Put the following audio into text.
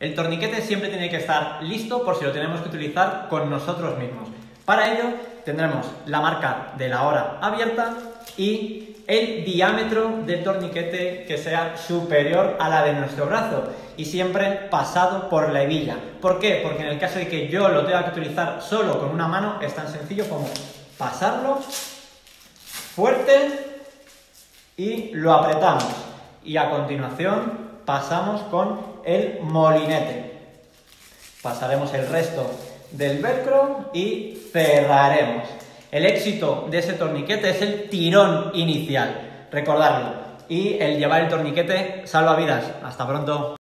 El torniquete siempre tiene que estar listo por si lo tenemos que utilizar con nosotros mismos. Para ello tendremos la marca de la hora abierta y el diámetro del torniquete que sea superior a la de nuestro brazo y siempre pasado por la hebilla. ¿Por qué? Porque en el caso de que yo lo tenga que utilizar solo con una mano es tan sencillo como pasarlo fuerte y lo apretamos y a continuación pasamos con el molinete. Pasaremos el resto del velcro y cerraremos. El éxito de ese torniquete es el tirón inicial, recordarlo, y el llevar el torniquete salva vidas. Hasta pronto.